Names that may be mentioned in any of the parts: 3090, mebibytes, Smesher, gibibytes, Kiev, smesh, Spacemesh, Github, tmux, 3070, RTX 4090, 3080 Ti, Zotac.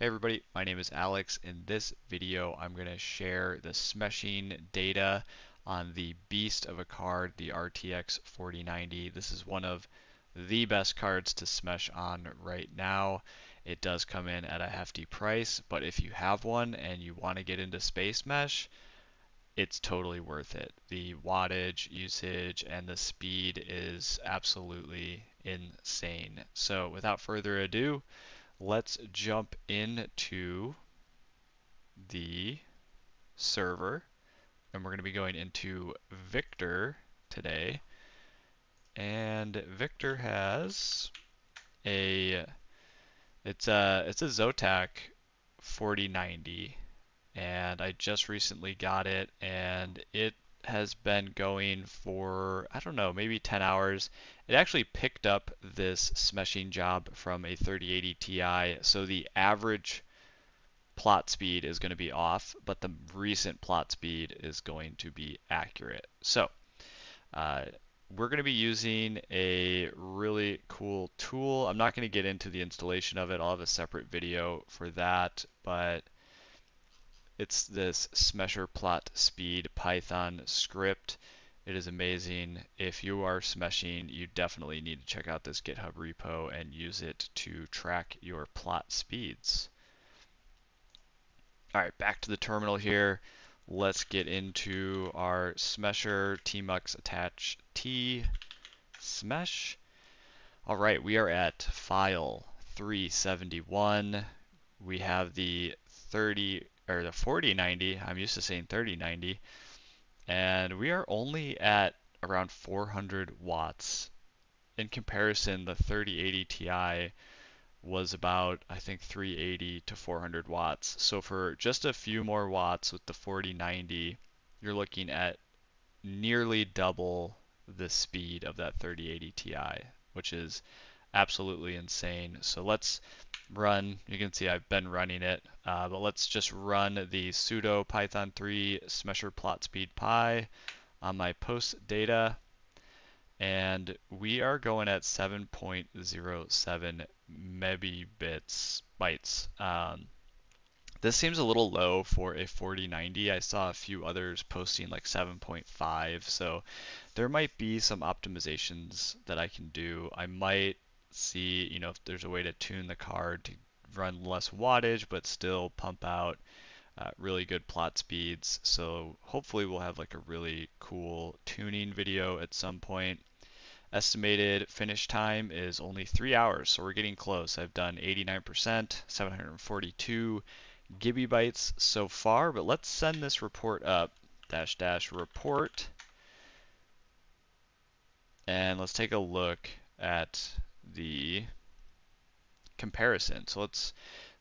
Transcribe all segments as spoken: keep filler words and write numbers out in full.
Hey everybody, my name is Alex. In this video, I'm going to share the smeshing data on the beast of a card, the R T X forty ninety. This is one of the best cards to smesh on right now. It does come in at a hefty price, but if you have one and you want to get into Spacemesh, it's totally worth it. The wattage, usage, and the speed is absolutely insane. So without further ado, let's jump into the server, and we're going to be going into Victor today. And Victor has a it's a it's a Zotac forty ninety, and I just recently got it, and it has been going for, I don't know, maybe ten hours. It actually picked up this smeshing job from a thirty eighty T I, so the average plot speed is going to be off, but the recent plot speed is going to be accurate. So uh, we're going to be using a really cool tool. I'm not going to get into the installation of it. I'll have a separate video for that, but it's this Smesher plot speed Python script. It is amazing. If you are smeshing, you definitely need to check out this GitHub repo and use it to track your plot speeds. All right, back to the terminal here. Let's get into our Smesher tmux attach t smesh. All right, we are at file three seventy-one. We have the thirty or the forty ninety, I'm used to saying thirty ninety, and we are only at around four hundred watts. In comparison, the thirty eighty T I was about, I think, three eighty to four hundred watts. So for just a few more watts with the forty ninety, you're looking at nearly double the speed of that thirty eighty T I, which is absolutely insane. So let's run, you can see I've been running it, uh, but let's just run the sudo python three smesher plot speed pi on my post data, and we are going at seven point zero seven mebibytes bytes. Um, this seems a little low for a forty ninety. I saw a few others posting like seven point five, so there might be some optimizations that I can do. I might see, you know, if there's a way to tune the card to run less wattage but still pump out uh, really good plot speeds. So hopefully we'll have like a really cool tuning video at some point. Estimated finish time is only three hours, so we're getting close. I've done eighty-nine percent, seven hundred forty-two gibibytes so far, but let's send this report up, dash dash report, and let's take a look at the comparison. So let's,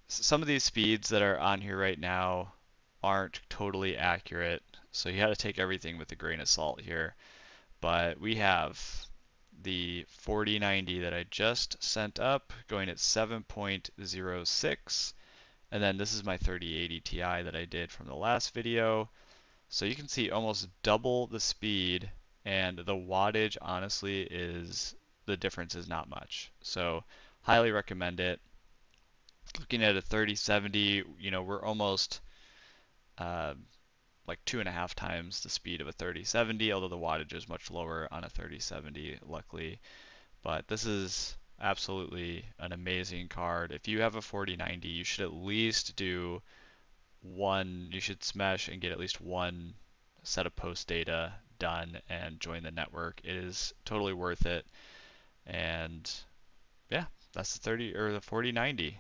some of these speeds that are on here right now aren't totally accurate, so you got to take everything with a grain of salt here, but we have the forty ninety that I just sent up going at seven point zero six, and then this is my thirty eighty T I that I did from the last video. So you can see almost double the speed, and the wattage honestly is, the difference is not much. So highly recommend it. Looking at a thirty seventy, you know, we're almost uh, like two and a half times the speed of a thirty seventy, although the wattage is much lower on a thirty seventy, luckily. But this is absolutely an amazing card. If you have a forty ninety, you should at least do one, you should smesh and get at least one set of post data done and join the network. It is totally worth it. And yeah, that's the thirty or the forty ninety.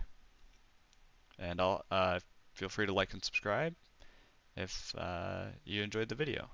And I'll uh, feel free to like and subscribe if uh, you enjoyed the video.